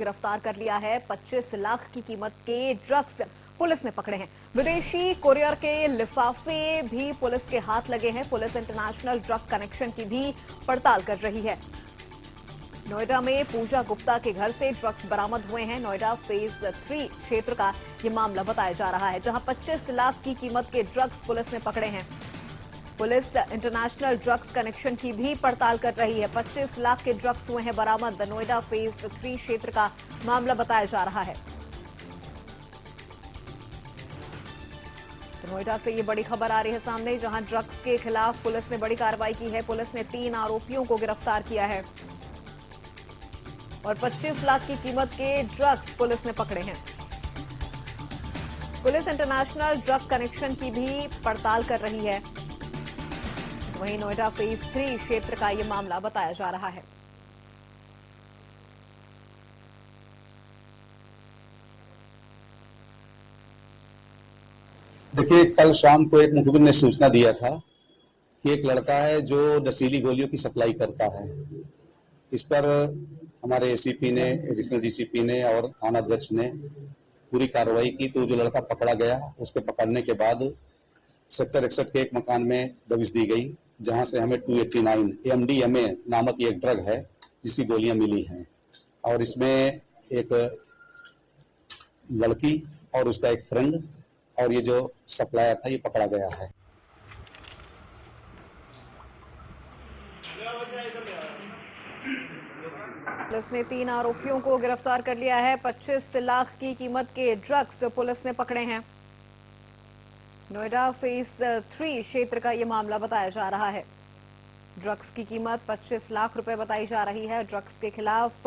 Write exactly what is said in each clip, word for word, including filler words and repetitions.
गिरफ्तार कर लिया है। पच्चीस लाख की कीमत के ड्रग्स पुलिस ने पकड़े हैं। विदेशी कोरियर के लिफाफे भी पुलिस के हाथ लगे हैं। पुलिस इंटरनेशनल ड्रग कनेक्शन की भी पड़ताल कर रही है। नोएडा में पूजा गुप्ता के घर से ड्रग्स बरामद हुए हैं। नोएडा फेज थ्री क्षेत्र का ये मामला बताया जा रहा है, जहां पच्चीस लाख की कीमत के ड्रग्स पुलिस ने पकड़े हैं। पुलिस इंटरनेशनल ड्रग्स कनेक्शन की भी पड़ताल कर रही है। पच्चीस लाख के ड्रग्स हुए हैं बरामद। नोएडा फेज थ्री क्षेत्र का मामला बताया जा रहा है। नोएडा से ये बड़ी खबर आ रही है सामने, जहां ड्रग्स के खिलाफ पुलिस ने बड़ी कार्रवाई की है। पुलिस ने तीन आरोपियों को गिरफ्तार किया है और पच्चीस लाख की कीमत के ड्रग्स पुलिस ने पकड़े हैं। पुलिस इंटरनेशनल ड्रग कनेक्शन की भी पड़ताल कर रही है। वहीं नोएडा फेज थ्री क्षेत्र का ये मामला बताया जा रहा है। देखिए, कल शाम को एक मुखबिर ने सूचना दिया था कि एक लड़का है जो नशीली गोलियों की सप्लाई करता है। इस पर हमारे एसीपी ने, एडिशनल डीसीपी ने और थाना अध्यक्ष ने पूरी कार्रवाई की, तो जो लड़का पकड़ा गया उसके पकड़ने के बाद सेक्टर इकसठ के एक मकान में दबिश दी गई, जहां से हमें दो सौ नवासी एमडीएमए नामक एक ड्रग है जिसकी गोलियां मिली हैं। और इसमें एक लड़की और उसका एक फ्रेंड और ये जो सप्लायर था ये पकड़ा गया है। पुलिस ने तीन आरोपियों को गिरफ्तार कर लिया है। पच्चीस लाख की कीमत के ड्रग्स पुलिस ने पकड़े हैं। नोएडा फेज थ्री क्षेत्र का ये मामला बताया जा रहा है। ड्रग्स की कीमत पच्चीस लाख रुपए बताई जा रही है। ड्रग्स के खिलाफ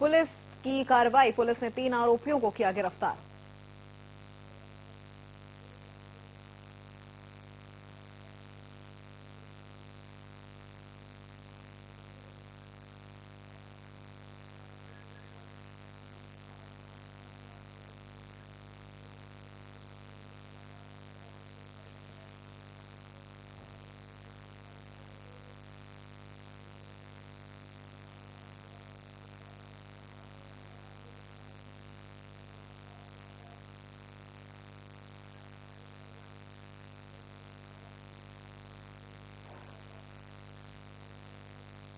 पुलिस की कार्रवाई, पुलिस ने तीन आरोपियों को किया गिरफ्तार।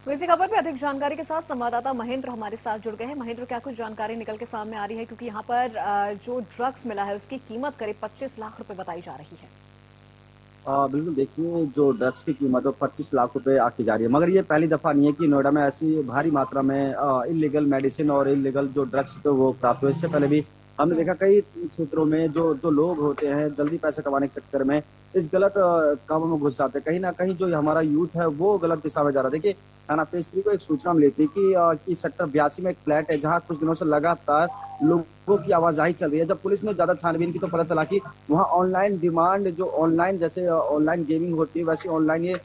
तो इसी खबर पे अधिक जानकारी के साथ संवाददाता महेंद्र हमारे साथ जुड़ गए हैं। महेंद्र, क्या कुछ जानकारी निकल के सामने आ रही है, क्योंकि यहाँ पर जो ड्रग्स मिला है उसकी कीमत करीब पच्चीस लाख रुपए बताई जा रही है। बिल्कुल, देखिए जो ड्रग्स की कीमत पच्चीस लाख रुपए आकी जा रही है, मगर ये पहली दफा नहीं है कि नोएडा में ऐसी भारी मात्रा में इलीगल मेडिसिन और इलीगल जो ड्रग्स तो वो प्राप्त हुए। इससे पहले भी हमने देखा कई क्षेत्रों में जो जो लोग होते हैं जल्दी पैसे कमाने के चक्कर में इस गलत कामों में घुस जाते हैं। कहीं ना कहीं जो हमारा यूथ है वो गलत दिशा में जा रहा है। देखिए, थाना फेज थ्री को एक सूचना मिली थी कि, कि सेक्टर बयासी में एक फ्लैट है जहां कुछ दिनों से लगातार लोगों की आवाजाही चल रही है। जब पुलिस ने ज्यादा छानबीन की तो पता चला कि वहाँ ऑनलाइन डिमांड, जो ऑनलाइन जैसे ऑनलाइन गेमिंग होती है वैसे ऑनलाइन ये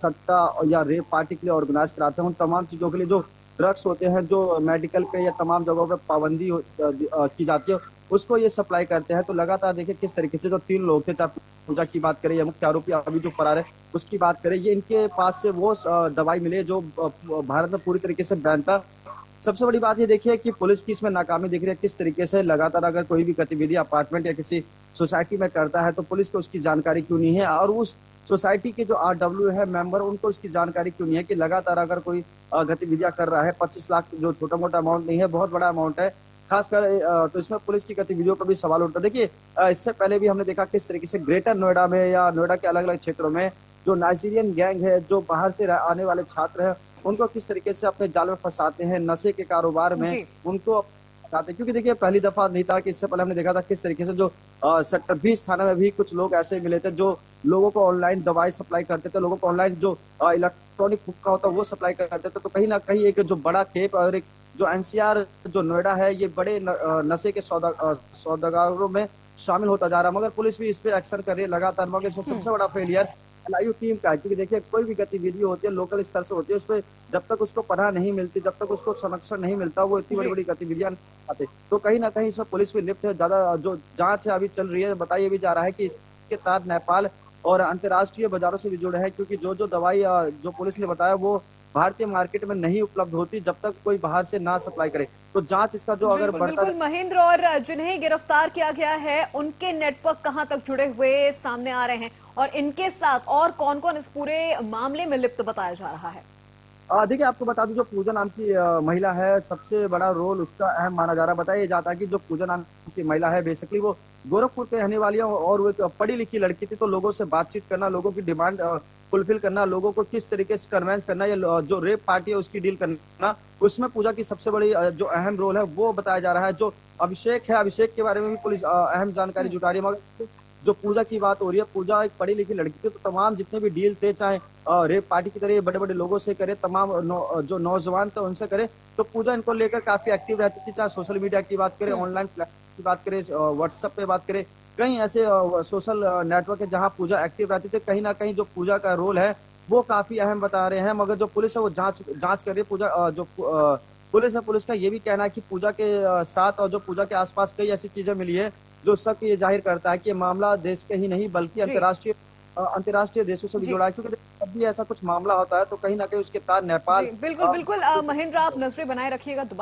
सट्टा या रेप पार्टी के लिए ऑर्गेनाइज कराते हैं। उन तमाम चीजों के लिए जो ड्रग्स होते हैं जो मेडिकल पे या तमाम जगहों पे पाबंदी की जाती है उसको ये सप्लाई करते हैं। तो लगातार देखिए किस तरीके से जो तीन लोग थे, चाहे पूजा की बात करें या मुख्य आरोपी अभी जो फरार है उसकी बात करें, ये इनके पास से वो दवाई मिले जो भारत में पूरी तरीके से बैन था। सबसे बड़ी बात ये देखिए कि पुलिस की इसमें नाकामी दिख रही है। किस तरीके से लगातार अगर कोई भी गतिविधि अपार्टमेंट या किसी सोसाइटी में करता है तो पुलिस को उसकी जानकारी क्यों नहीं है, और उस सोसाइटी के जो आरडब्ल्यू है मेंबर उनको इसकी जानकारी क्यों नहीं है कि लगातार अगर कोई गतिविधियां कर रहा है। पच्चीस लाख जो छोटा मोटा अमाउंट नहीं है, बहुत बड़ा अमाउंट है खासकर, तो इसमें पुलिस की गतिविधियों का भी सवाल उठता है। देखिए, इससे पहले भी हमने देखा किस तरीके से ग्रेटर नोएडा में या नोएडा के अलग अलग क्षेत्रों में जो नाइजीरियन गैंग है, जो बाहर से आने वाले छात्र है, उनको किस तरीके से अपने जाल में फंसाते हैं, नशे के कारोबार में उनको चाहते, क्योंकि देखिए पहली दफा नहीं था। कि इससे पहले हमने देखा था किस तरीके से जो सेक्टर बीस थाना में भी कुछ लोग ऐसे मिले थे जो लोगों को ऑनलाइन दवाई सप्लाई करते थे, लोगों को ऑनलाइन जो इलेक्ट्रॉनिक हुक्का होता है वो सप्लाई करते थे। तो कहीं ना कहीं एक जो बड़ा खेप और एक जो एनसीआर जो नोएडा है ये बड़े न, नशे के सौदा सौदागारों में शामिल होता जा रहा है, मगर पुलिस भी इस पर एक्शन कर रही है लगातार। मगर इसमें सबसे बड़ा फेलियर एलआईयू टीम का है, क्योंकि देखिए कोई भी गतिविधि होती है लोकल स्तर से होती है, उस पर जब तक उसको पनाह नहीं मिलती, जब तक उसको संरक्षण नहीं मिलता, वो इतनी बड़ी बड़ी गतिविधियां आती। तो कहीं ना कहीं इसमें पुलिस भी लिप्त है। ज्यादा जो जांच है अभी चल रही है, बताया भी जा रहा है कि इसके तार नेपाल और अंतर्राष्ट्रीय बाजारों से भी जुड़े हैं, क्योंकि जो जो दवाई जो पुलिस ने बताया वो भारतीय मार्केट में नहीं उपलब्ध होती जब तक कोई बाहर से ना सप्लाई करे। तो जांच इसका जो अगर बढ़ता है। महेंद्र, और जिन्हें गिरफ्तार किया गया है उनके नेटवर्क कहां तक जुड़े हुए सामने आ रहे हैं और इनके साथ और कौन कौन इस पूरे मामले में लिप्त बताया जा रहा है? देखिए, आपको बता दूं जो पूजा नाम की महिला है सबसे बड़ा रोल उसका अहम माना जा रहा है। बताया जाता है कि जो पूजा नाम की महिला है बेसिकली वो गोरखपुर के रहने वाली है और वो एक पढ़ी लिखी लड़की थी। तो लोगों से बातचीत करना, लोगों की डिमांड फुलफिल करना, लोगों को किस तरीके से कन्वेंस करना या जो रेप पार्टी है उसकी डील करना, उसमें पूजा की सबसे बड़ी जो अहम रोल है वो बताया जा रहा है। जो अभिषेक है, अभिषेक के बारे में भी पुलिस अहम जानकारी जुटा रही है। मगर जो पूजा की बात हो रही है, पूजा एक पढ़ी लिखी लड़की थी तो तमाम जितने भी डील थे चाहे रेप पार्टी की तरह बड़े बड़े लोगों से करे, तमाम नौ, जो नौजवान थे उनसे करे। तो पूजा इनको लेकर काफी एक्टिव रहती थी, चाहे सोशल मीडिया की बात करें, ऑनलाइन प्लेटफॉर्म की बात करें, व्हाट्सएप पे बात करें, कहीं ऐसे सोशल नेटवर्क है जहाँ पूजा एक्टिव रहती थी। कहीं ना कहीं जो पूजा का रोल है वो काफी अहम बता रहे हैं। मगर जो पुलिस है वो जाँच जाँच कर रही है। पूजा जो पुलिस है, पुलिस का ये भी कहना है कि पूजा के साथ और जो पूजा के आसपास कई ऐसी चीजें मिली है जो शक ये जाहिर करता है कि ये मामला देश के ही नहीं बल्कि अंतर्राष्ट्रीय अंतर्राष्ट्रीय देशों से भी जुड़ा है, क्योंकि जब भी ऐसा कुछ मामला होता है तो कहीं ना कहीं उसके तार नेपाल। बिल्कुल बिल्कुल महेंद्र, आप नजरें बनाए रखिएगा।